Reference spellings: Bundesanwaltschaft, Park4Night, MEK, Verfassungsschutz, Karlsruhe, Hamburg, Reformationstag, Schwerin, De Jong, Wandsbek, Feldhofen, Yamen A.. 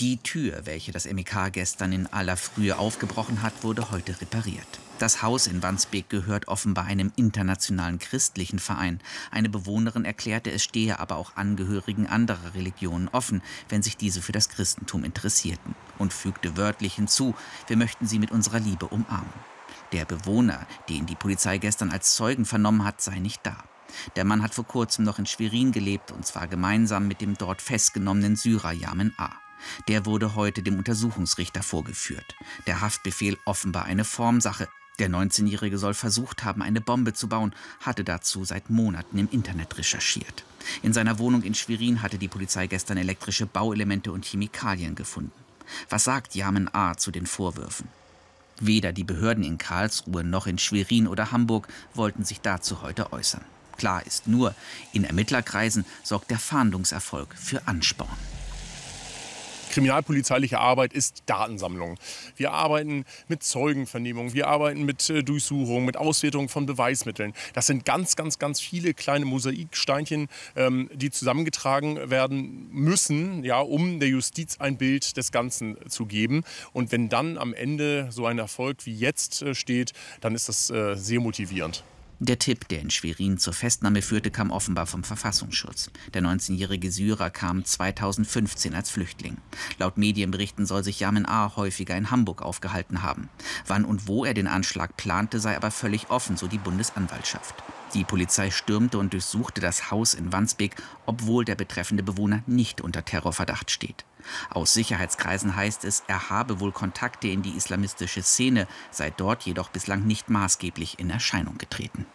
Die Tür, welche das MEK gestern in aller Frühe aufgebrochen hat, wurde heute repariert. Das Haus in Wandsbek gehört offenbar einem internationalen christlichen Verein. Eine Bewohnerin erklärte, es stehe aber auch Angehörigen anderer Religionen offen, wenn sich diese für das Christentum interessierten. Und fügte wörtlich hinzu, wir möchten sie mit unserer Liebe umarmen. Der Bewohner, den die Polizei gestern als Zeugen vernommen hat, sei nicht da. Der Mann hat vor kurzem noch in Schwerin gelebt, und zwar gemeinsam mit dem dort festgenommenen Syrer Yamen A. Der wurde heute dem Untersuchungsrichter vorgeführt. Der Haftbefehl offenbar eine Formsache. Der 19-Jährige soll versucht haben, eine Bombe zu bauen, hatte dazu seit Monaten im Internet recherchiert. In seiner Wohnung in Schwerin hatte die Polizei gestern elektrische Bauelemente und Chemikalien gefunden. Was sagt Yamen A. zu den Vorwürfen? Weder die Behörden in Karlsruhe noch in Schwerin oder Hamburg wollten sich dazu heute äußern. Klar ist nur, in Ermittlerkreisen sorgt der Fahndungserfolg für Ansporn. Kriminalpolizeiliche Arbeit ist Datensammlung. Wir arbeiten mit Zeugenvernehmung, wir arbeiten mit Durchsuchungen, mit Auswertung von Beweismitteln. Das sind ganz viele kleine Mosaiksteinchen, die zusammengetragen werden müssen, ja, um der Justiz ein Bild des Ganzen zu geben. Und wenn dann am Ende so ein Erfolg wie jetzt steht, dann ist das sehr motivierend. Der Tipp, der in Schwerin zur Festnahme führte, kam offenbar vom Verfassungsschutz. Der 19-jährige Syrer kam 2015 als Flüchtling. Laut Medienberichten soll sich Yamen A. häufiger in Hamburg aufgehalten haben. Wann und wo er den Anschlag plante, sei aber völlig offen, so die Bundesanwaltschaft. Die Polizei stürmte und durchsuchte das Haus in Wandsbek, obwohl der betreffende Bewohner nicht unter Terrorverdacht steht. Aus Sicherheitskreisen heißt es, er habe wohl Kontakte in die islamistische Szene, sei dort jedoch bislang nicht maßgeblich in Erscheinung getreten.